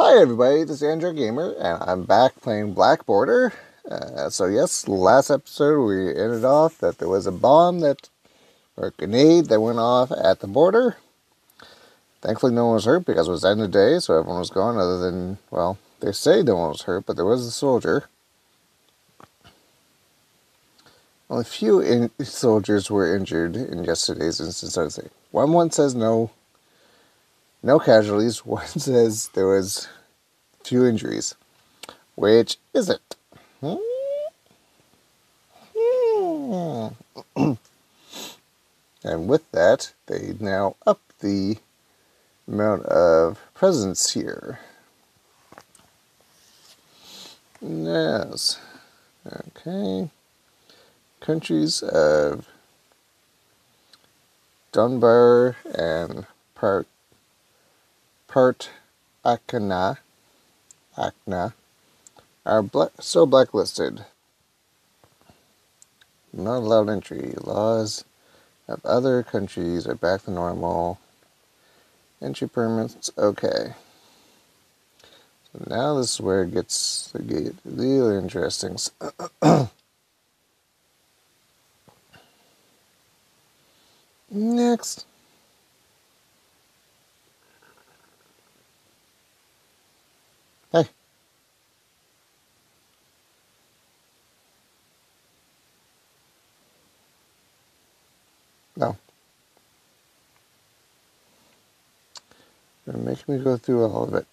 Hi everybody, this is Android Gamer, and I'm back playing Black Border. So yes, last episode we ended off that there was a bomb or a grenade that went off at the border. Thankfully no one was hurt because it was the end of the day, so everyone was gone other than, well, they say no one was hurt, but there was a soldier. Only few soldiers were injured in yesterday's instance, I would say. One says no casualties, one says there was few injuries, which isn't. And with that, they now up the amount of presence here. Yes. Okay. Countries of Dunbar and Part Akna are blacklisted. Not allowed entry. Laws of other countries are back to normal. Entry permits okay. So now this is where it gets really interesting. Next. Hey. No. You're making me go through all of it.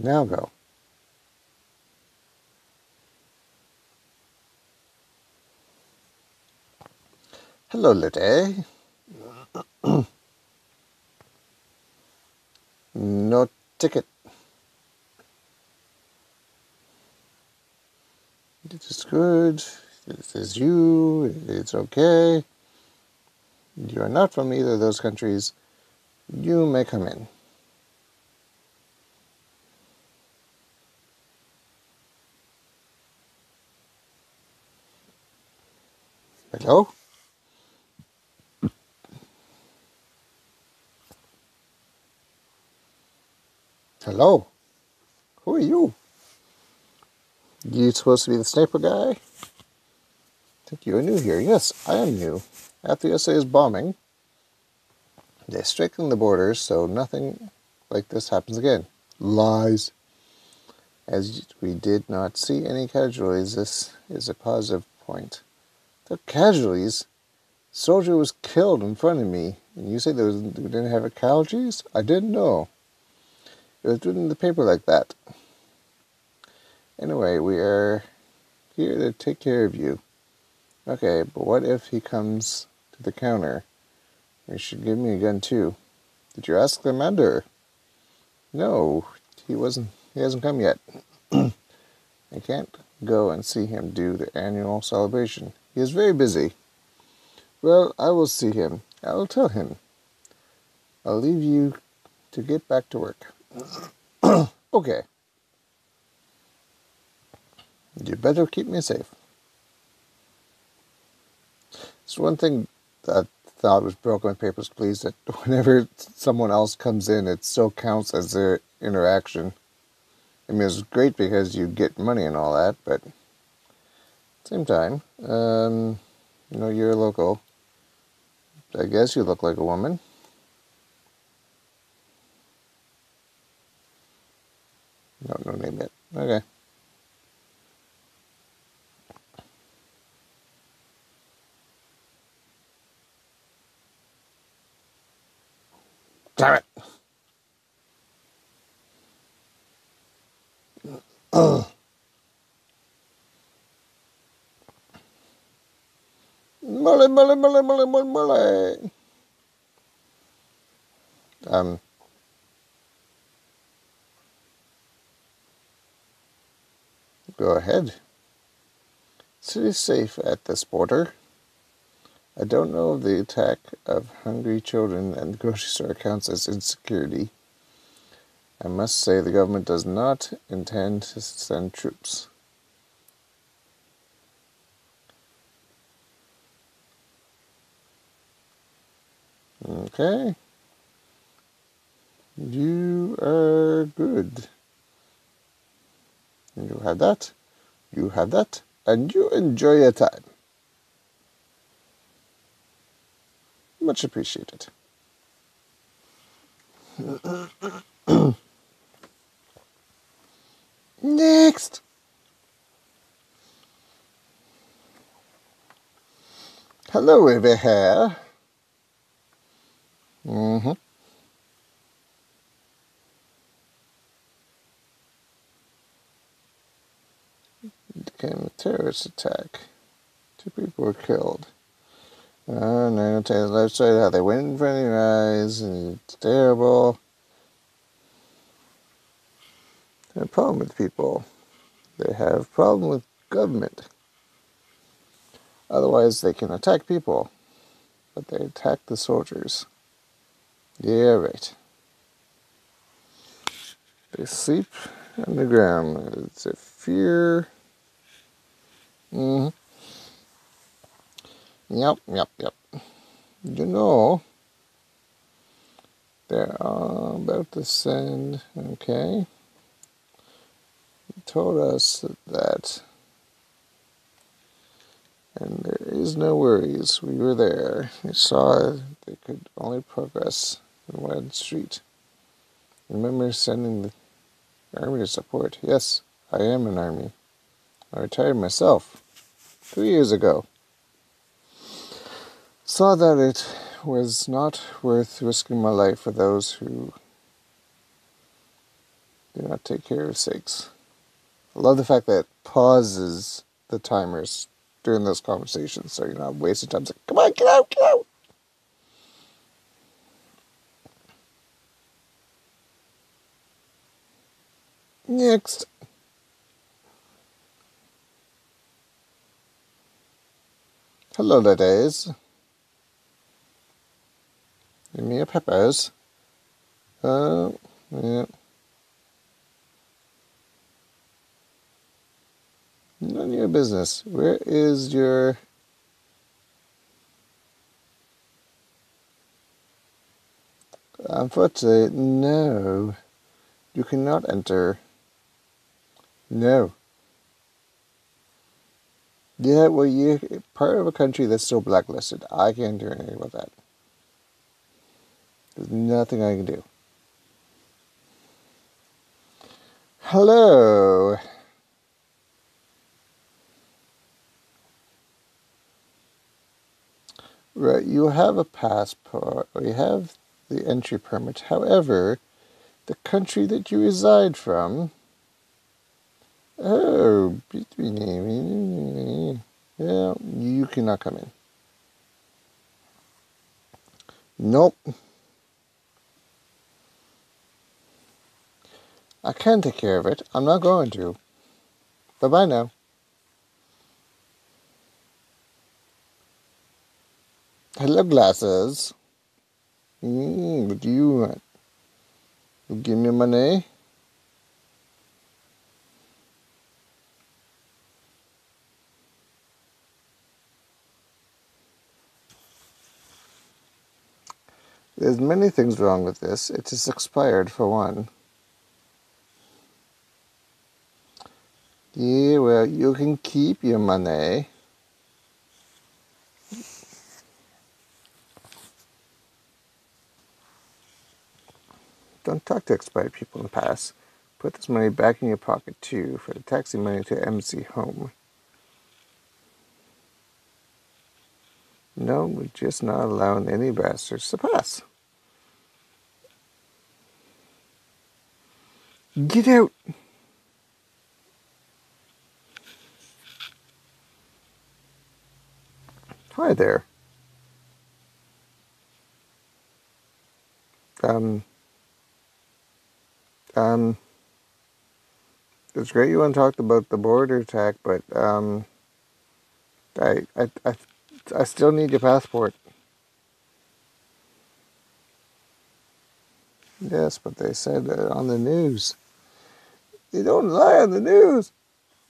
Now go. Hello, Lede. No ticket. This is good. This is you. It's okay. You are not from either of those countries. You may come in. Hello? Hello? Who are you? You supposed to be the sniper guy? I think you are new here. Yes, I am new. After yesterday's bombing, they strengthened the borders so nothing like this happens again. Lies. As we did not see any casualties, this is a positive point. The casualties? Soldier was killed in front of me. And you say we didn't have a casualties? I didn't know. It was written in the paper like that. Anyway, we are here to take care of you. Okay, but what if he comes to the counter? You should give me a gun too. Did you ask the commander? No, he hasn't come yet. I can't go and see him do the annual celebration. He is very busy. Well, I will see him. I will tell him. I'll leave you to get back to work. Okay. You better keep me safe. So one thing that I thought was broken with papers, please, that whenever someone else comes in, it still counts as their interaction. I mean, it's great because you get money and all that, but at the same time, you know, you're a local. I guess you look like a woman. No name yet. Okay. Damn it. Mole. Go ahead. City safe at this border. I don't know if the attack of hungry children and the grocery store counts as insecurity. I must say the government does not intend to send troops. Okay. You are good. You have that, and you enjoy your time. Much appreciated. Next. Hello over here. Mm-hmm. It became a terrorist attack. 2 people were killed. No, the left side, how they went in front of your eyes, and it's terrible. They have a problem with people. They have a problem with government. Otherwise, they can attack people. But they attack the soldiers. Yeah, right. They sleep on the ground. It's a fear. Mm-hmm. Yep. You know, they're about to send, okay. He told us that, and there is no worries. We were there. We saw they could only progress in one street. Remember sending the army to support? Yes, I am an army. I retired myself 3 years ago. Saw that it was not worth risking my life for those who do not take care of sakes. I love the fact that it pauses the timers during those conversations, so you're not wasting time. It's like, come on, get out, get out! Next. Hello, ladies. Give me your peppers. Yeah. None of your business. Where is your... Unfortunately, no. You cannot enter. No. Yeah, well, you're part of a country that's still blacklisted. I can't do anything about that. There's nothing I can do. Hello. Right, you have a passport, or you have the entry permit. However, the country that you reside from... Oh, yeah, you cannot come in. Nope. I can take care of it. I'm not going to. Bye-bye now. Hello, glasses. What do you want? You give me money? There's many things wrong with this. It is expired, for one. Yeah, well, you can keep your money. Don't talk to expired people and pass. Put this money back in your pocket, too, for the taxi money to MC home. No, we're just not allowing any bastards to pass. Get out! Hi there. It's great you want to talk about the border attack, but, I still need your passport. Yes, but they said that on the news. They don't lie on the news.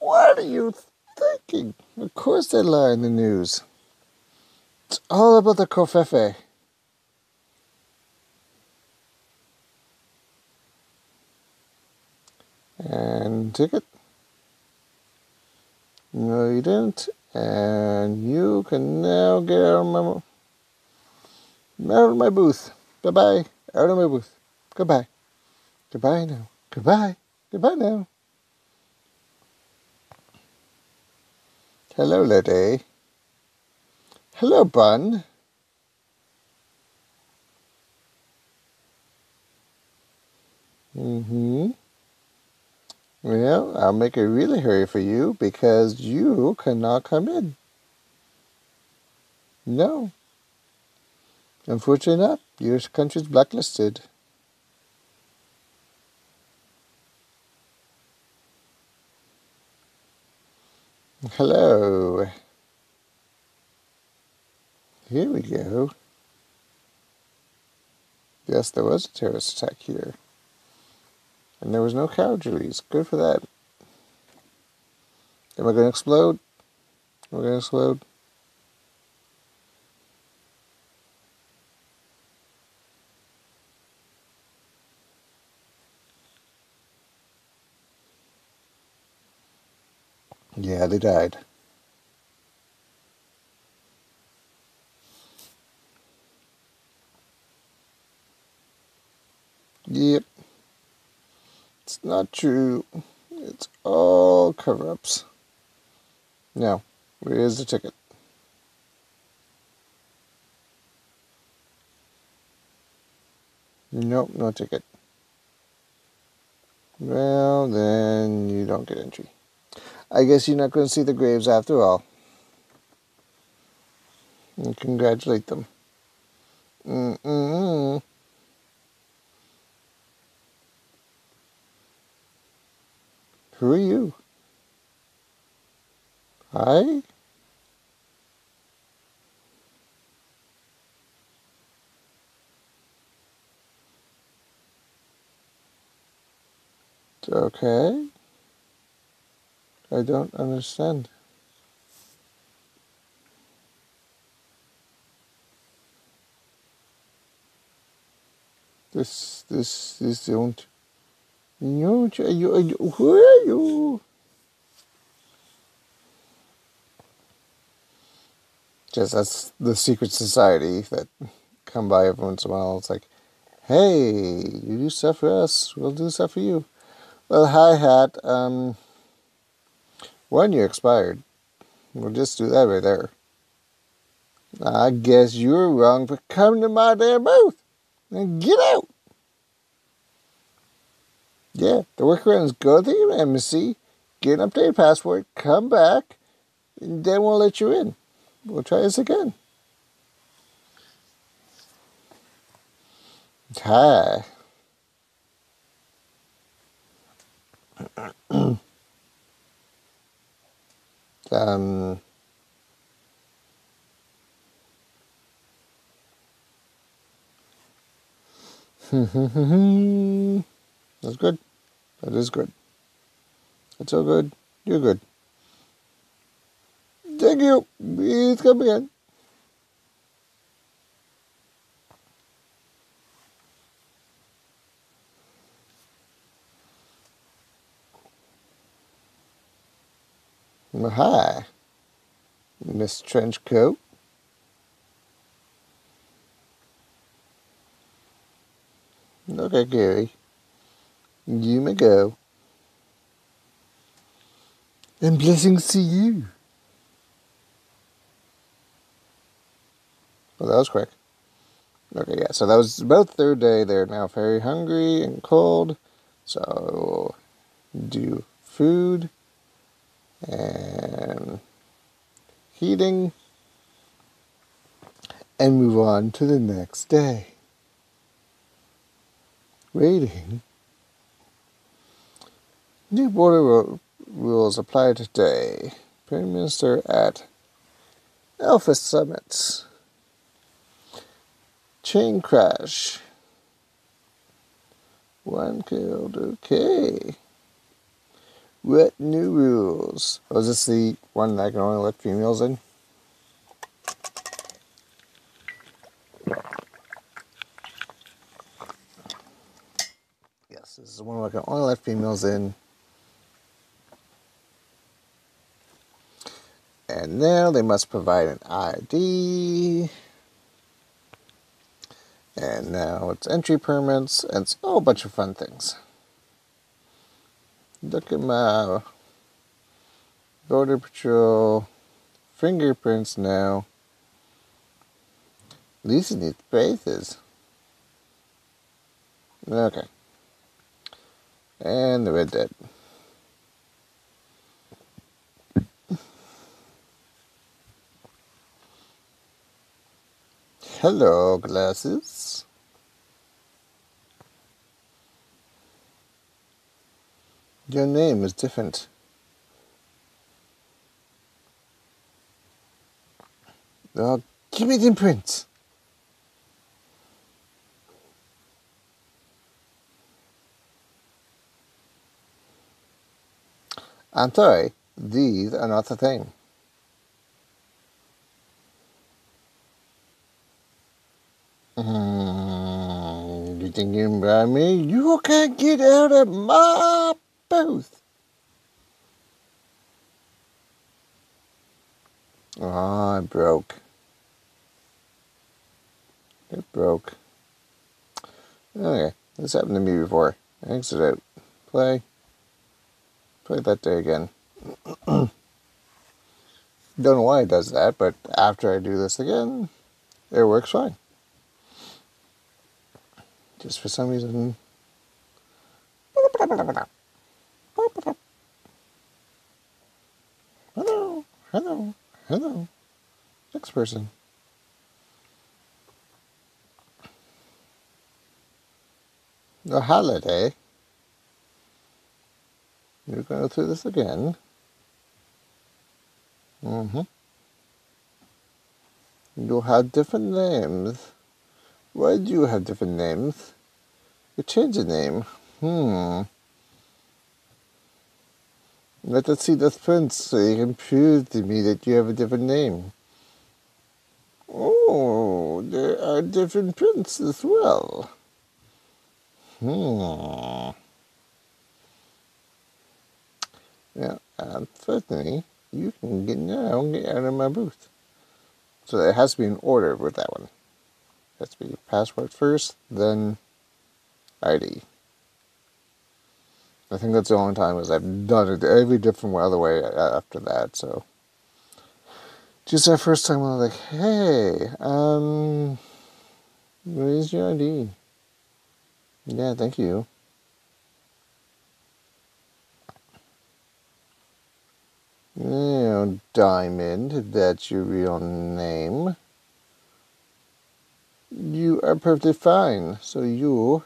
What are you thinking? Of course they lie on the news. It's all about the covfefe. and ticket. No, you didn't. And you can now get out of my booth. Bye-bye. Out of my booth. Goodbye. Goodbye now. Goodbye. Goodbye now. Hello, lady. Hello, bun. Well, I'll make a really hurry for you because you cannot come in. No. Unfortunately not. Your country's blacklisted. Hello. Here we go. Yes, there was a terrorist attack here. And there was no casualties. Good for that. Am I going to explode? Am I going to explode? Yeah, they died. Yep. It's not true. It's all cover-ups. Now, where is the ticket? Nope, no ticket. Well, then you don't get entry. I guess you're not going to see the graves after all. And congratulate them. Who are you? Hi? Okay. I don't understand. This don't. No, who are you? Just that's the secret society that come by every once in a while. It's like, hey, you do stuff for us, we'll do stuff for you. Well, hi, hat. One year expired. We'll just do that right there. I guess you were wrong for coming to my damn booth. And get out. Yeah, the workaround is go to your embassy, get an updated passport, come back, and then we'll let you in. We'll try this again. Hi. That's good. That is good. That's so good. You're good. Thank you. Please come again. Hi, Miss Trenchcoat. Okay, Gary. You may go. And blessings to you. Well, that was quick. Okay, yeah, so that was about the third day. They're now very hungry and cold. So, do food and heating and move on to the next day. Waiting. New border rules apply today. Prime Minister at Alpha Summits. Chain crash. 1 killed. Okay. What new rules? Oh, is this the one that I can only let females in? Yes, this is the one where I can only let females in. And now they must provide an ID. And now it's entry permits, and it's a whole bunch of fun things. Look at my border patrol fingerprints now. These are these faces. Okay. And the red dead. Hello, glasses. Your name is different. Oh, give me the imprint. I'm sorry, these are not the thing. You think you can bribe me? You can't get out of my booth. Ah, oh, it broke. It broke. Okay, this happened to me before. Exit out. Play. Play that day again. Don't know why it does that, but after I do this again, it works fine. Just for some reason. Hello, hello, hello. Next person. The holiday. You're going to go through this again. You have different names. Why do you have different names? You change your name. Let us see this print so you can prove to me that you have a different name. Oh, there are different prints as well. Now, unfortunately, you can get out of my booth. So it has to be in order with that one. Has to be password first, then ID. I think that's the only time is I've done it every different other way after that. So just that first time I was like, hey, where's your ID? Yeah, thank you. Now, Diamond, that's your real name. You are perfectly fine, so you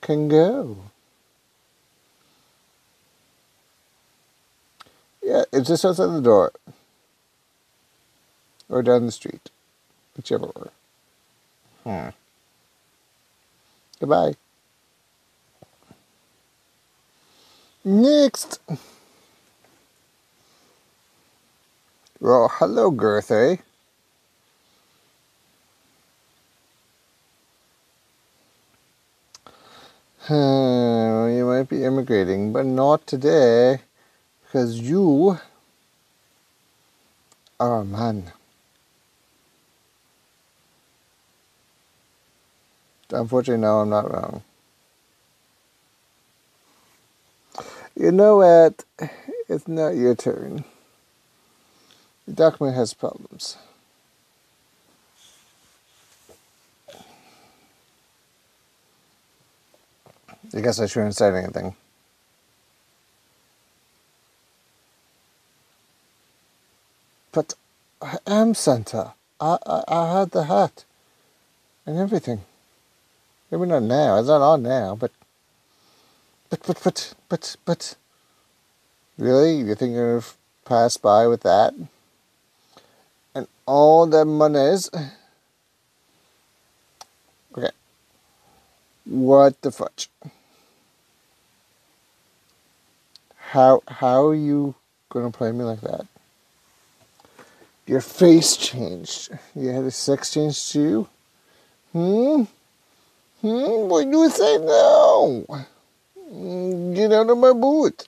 can go. Yeah, it's just outside the door. Or down the street. Whichever one. Goodbye. Next! Well, hello, Gerthe. You might be immigrating, but not today, because you are a man. Unfortunately, no, I'm not wrong. You know what? It's not your turn. The document has problems. I guess I shouldn't say anything. But I am Santa. I had the hat and everything. Maybe not now. It's not on now, but. Really? You think you're going to pass by with that? And all the monies? Okay. What the fudge? How are you gonna play me like that? Your face changed. You had a sex change too? What do you say now? Get out of my booth.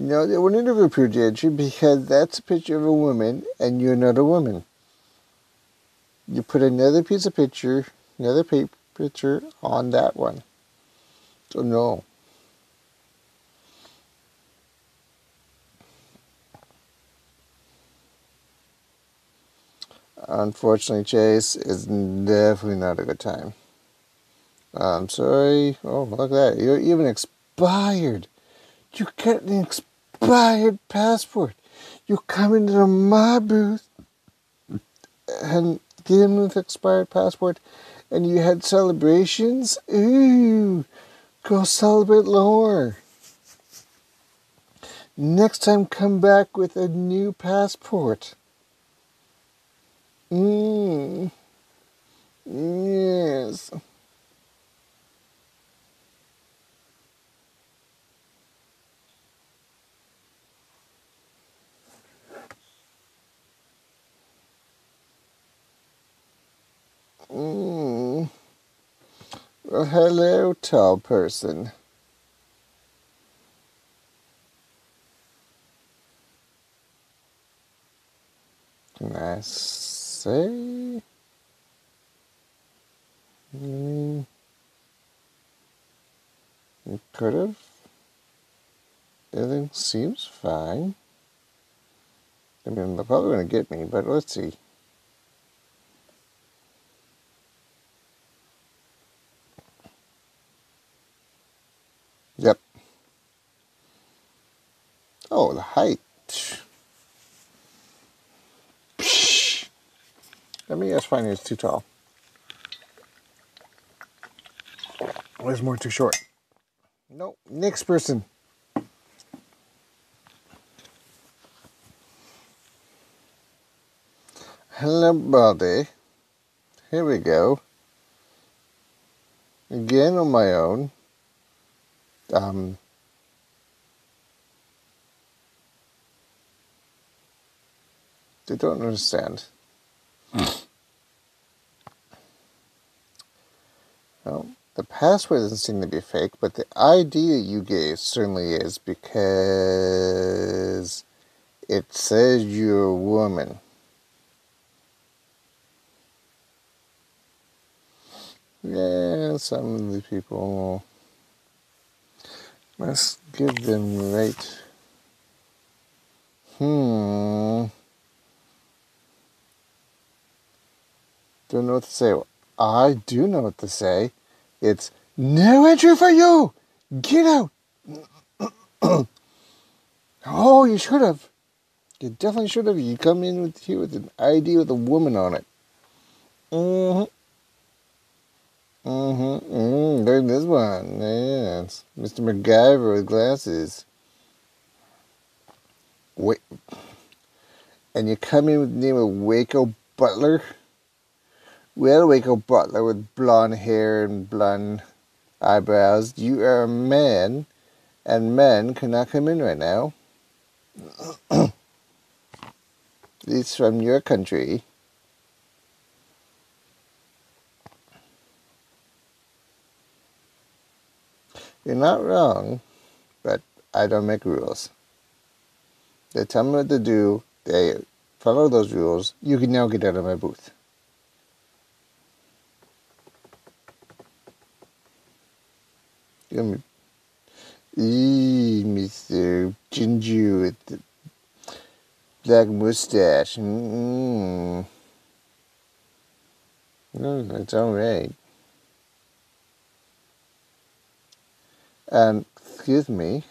No, they wouldn't have approved the entry because that's a picture of a woman and you're not a woman. You put another piece of picture, another paper picture on that one. So no. Unfortunately, Chase, it's definitely not a good time. I'm sorry. Oh, look at that. You're even expired. You get an expired passport. You come into my booth and get him with expired passport, and you had celebrations. Ooh, go celebrate lower. Next time, come back with a new passport. Yes. Well, hello, tall person. Can I say? It could have. Everything seems fine. I mean, they're probably going to get me, but let's see. Yep. Oh, the height. Let me just find it's too tall. There's more too short. No, next person. Hello, buddy. Here we go. Again on my own. They don't understand. Well, the password doesn't seem to be fake, but the ID you gave certainly is, because it says you're a woman. Yeah, some of the people. Let's give them right. Don't know what to say. Well, I do know what to say. It's no entry for you. Get out. Oh, you should have. You definitely should have. You come in with here with an ID with a woman on it. Look at this one. Yes. Mr. MacGyver with glasses. Wait. And you come in with the name of Waco Butler? Well, Waco Butler with blonde hair and blonde eyebrows, you are a man, and men cannot come in right now. At least from your country. You're not wrong, but I don't make rules. They tell me what to do, they follow those rules. You can now get out of my booth. Mr. Ginger with the black mustache. No, that's all right. Excuse me.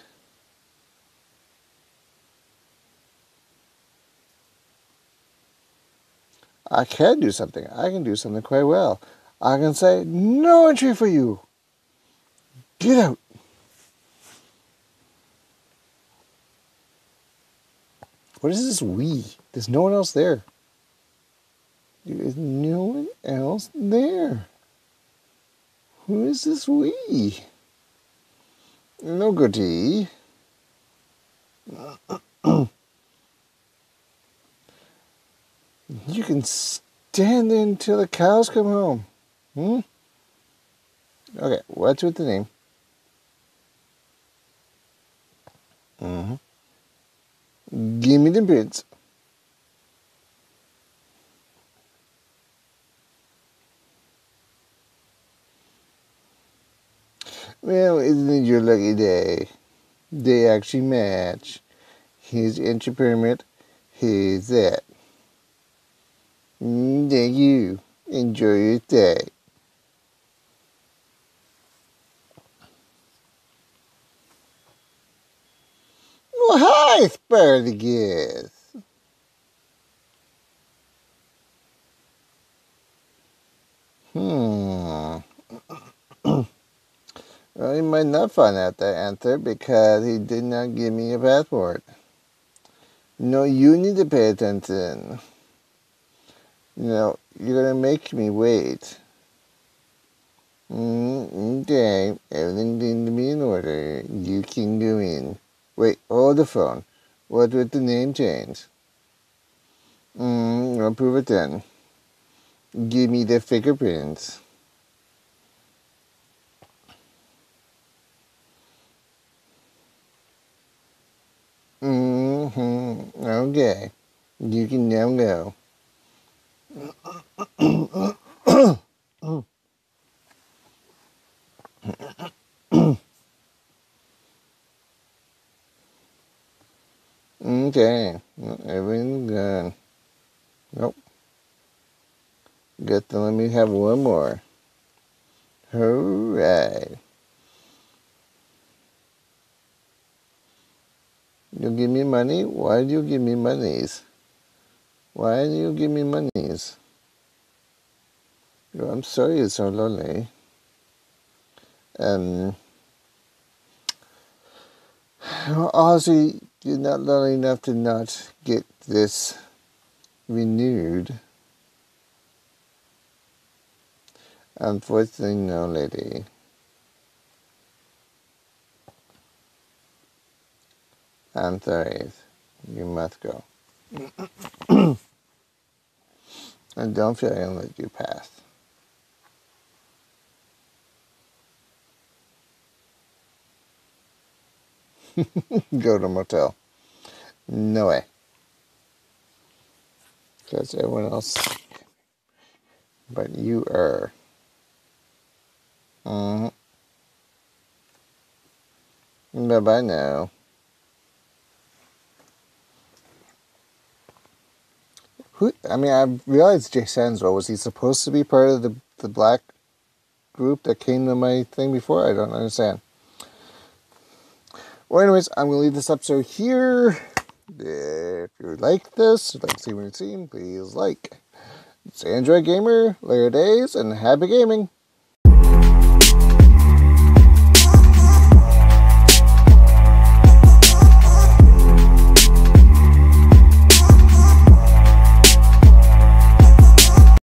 I can do something. I can do something quite well. I can say, no entry for you. Get out. What is this we? There's no one else there. There is no one else there. Who is this we? No goodie. You can stand there until the cows come home. Okay, what's with the name? Give me the bids. Well, isn't it your lucky day? They actually match. Here's the entry pyramid. Here's that. Thank you. Enjoy your day. Well, hi, Asparagus. Well, he might not find out that answer because he did not give me a password. No, you need to pay attention. You know, you're going to make me wait. Okay, everything seems to be in order. You can go in. Wait, hold the phone. What with the name change? I'll prove it then. Give me the fingerprints. Okay. You can now go. Okay. Everything's good. Nope. Good, then let me have one more. Hooray. You give me money? Why do you give me monies? Why do you give me monies? I'm sorry it's so lonely. Honestly, you're not lonely enough to not get this renewed. Unfortunately, no, lady. I'm sorry, you must go. And don't feel I let you pass. Go to motel. No way. Because everyone else, but you are. Bye bye now. I realized Jay Sandswell, was he supposed to be part of the black group that came to my thing before? I don't understand. Well, anyways, I'm going to leave this episode here. If you like this, if you like to see what you've seen, please like. It's Android Gamer, later days, and happy gaming!